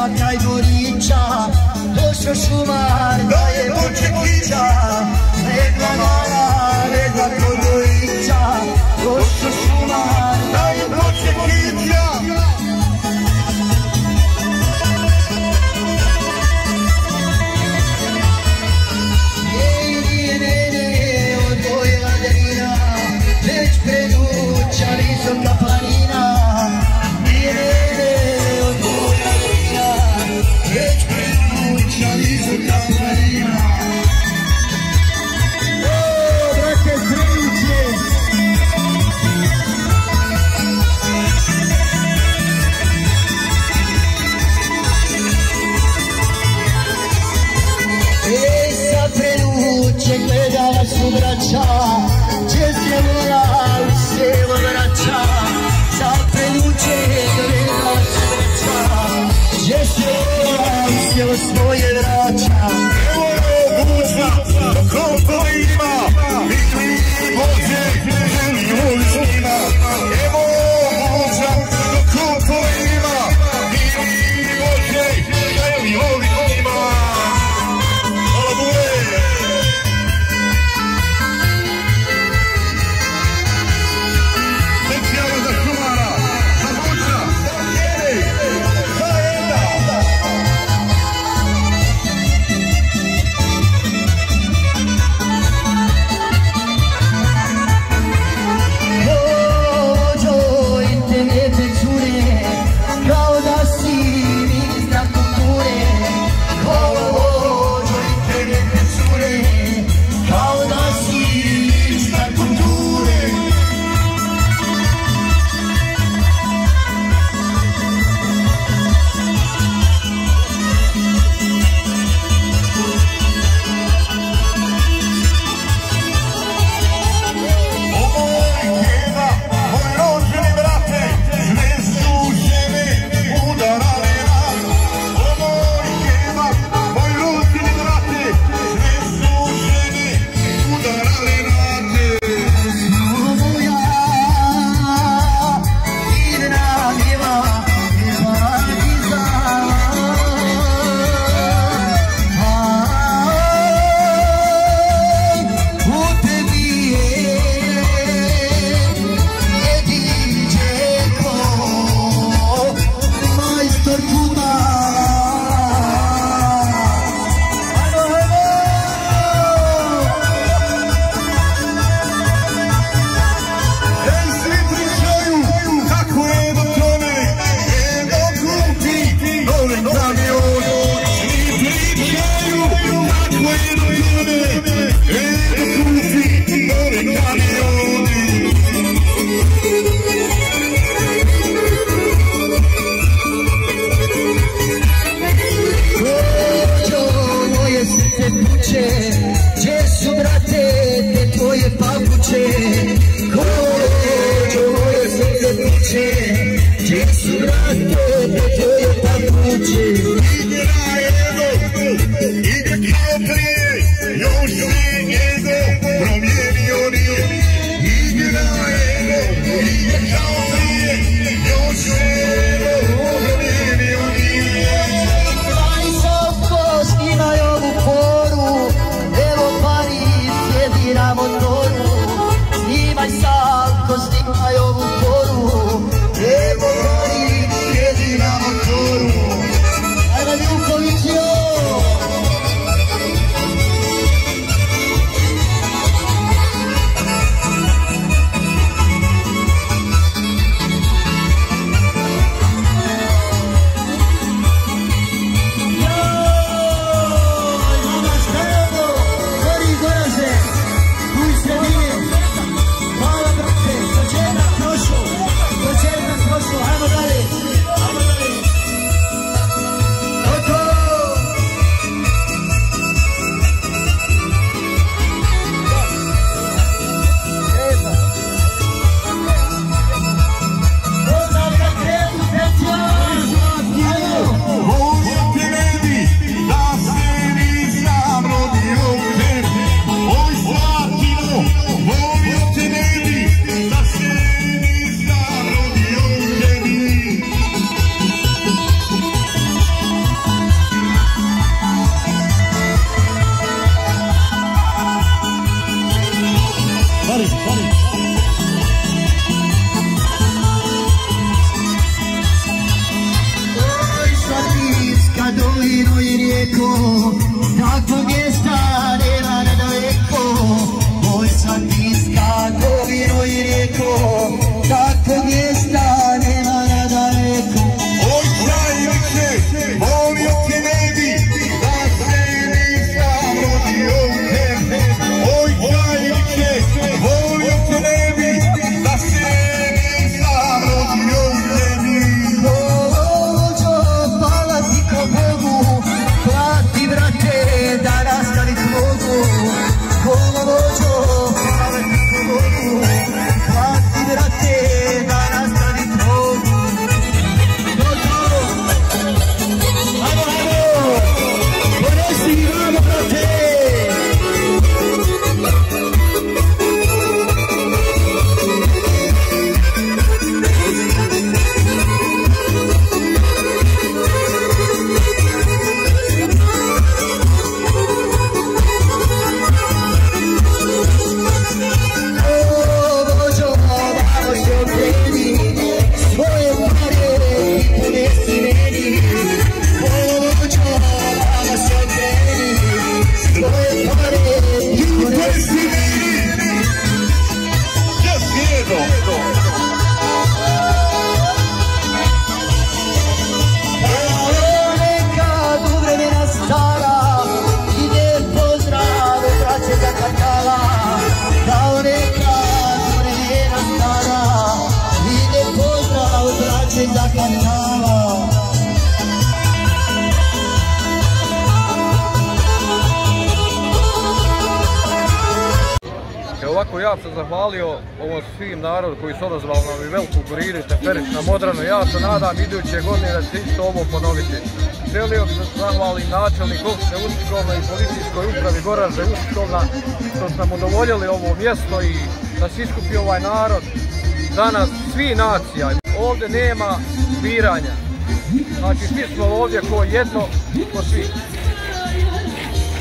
da mi-ai doricea, doșu șumar, da e bucecicea, reclamarea, reda codoricea, doșu șumar, da e bucecicea. Ovako ja sam zahvalio ovom svim narodu koji su odazvali nam i veliku kuriru Teferić na Modranu. Ja se nadam iduće godine da će isto ovo ponoviti. Želio bih da se zahvalim načelnik opštine Ustikolina i policijskoj upravi Goražde Ustikolina što su nam udovoljili ovo mjesto i da se iskupi ovaj narod danas svi nacija. Ovdje nema biranja. Znači svi smo ovdje ko jedno, ko svi.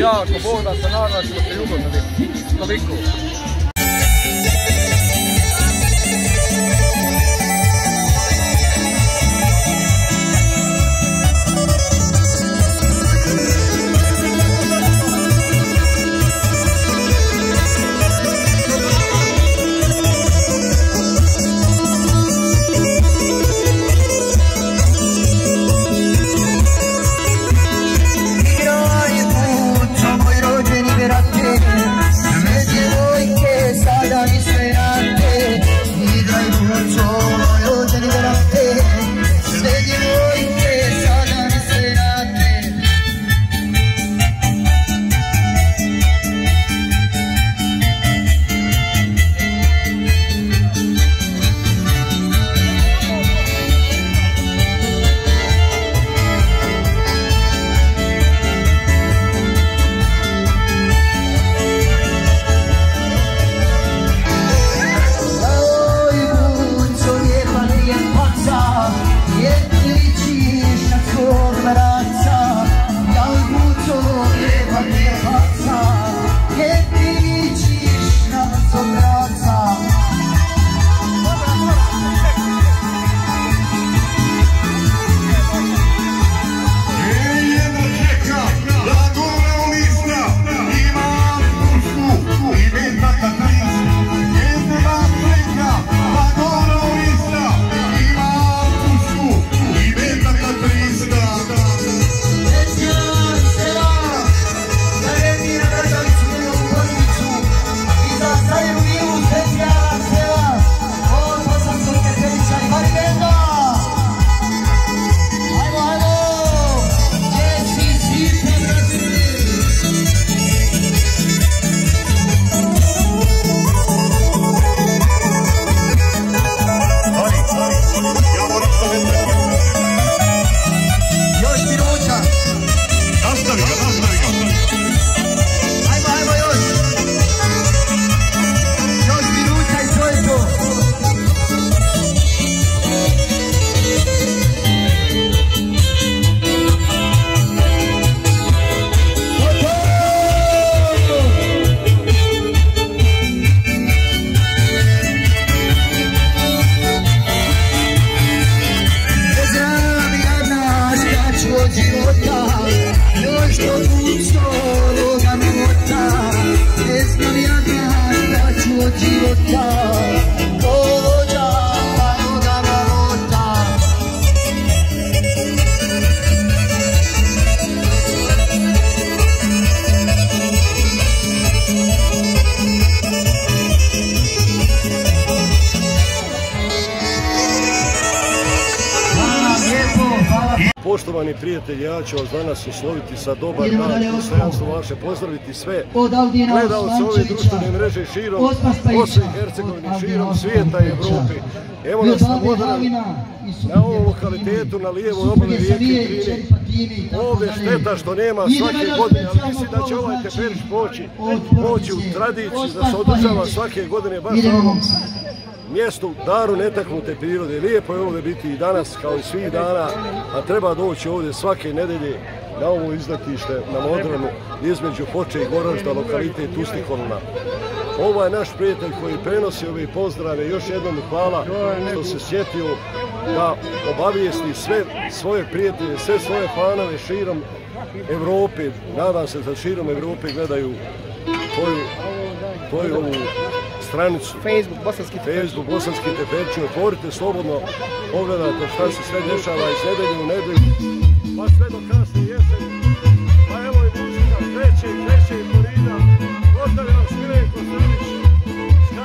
Ja ako Bog da se nadam da ćemo se ugodno vidjeti. Toliko. Još Poštovani prijatelji, ja ću vas danas osloviti sa dobar dan i dostojanstvo vaše, pozdraviti sve gledalce ove društvene mreže širom Bosne i Hercegovine, širom svijeta i Evropi. Evo nas na Modran, na ovom lokalitetu, na lijevoj obali rijeke Drine. Ovdje šteta što nema svake godine, ali mislim da će ovaj teperić poći u tradiciju, da se održava svake godine baš na ovom mjestu, daru netaknute prirode. Lijepo je ovdje biti i danas kao i svih dana, a treba doći ovdje svake nedelje na ovo izletište na Modranu između Foče i Goražda, lokalitet Ustikolina. Ovo je naš prijatelj koji prenosi ove pozdrave. Još jednom hvala što se sjetio da obavijesti sve svoje prijatelje, sve svoje fanove širom Evrope. Nadam se da širom Evrope gledaju tvoju ovu stranicu Facebook Bosanski teperčin. Otvorite slobodno, pogledajte šta se sve dešava iz nedelje u nedelju, pa sve do kasne jeseni. Pa evo i muzika kreće i porida. Pozdravljam vas Milenko Srnić. Če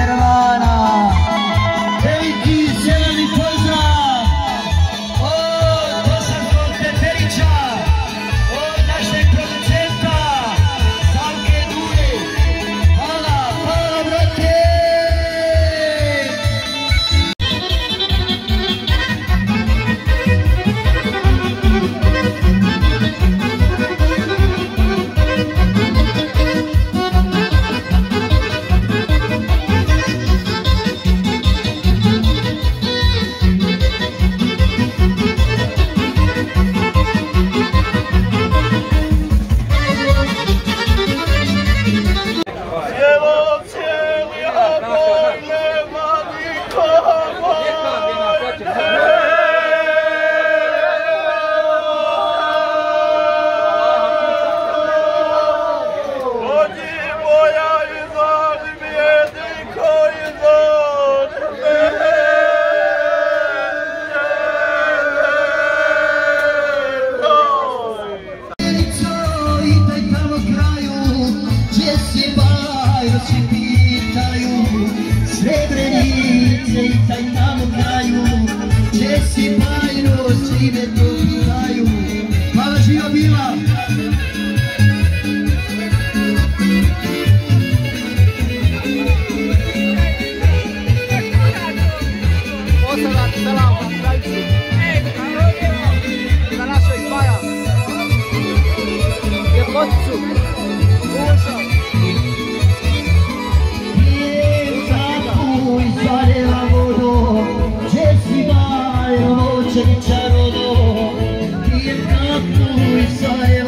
mi čarodo, ti je kako i saje.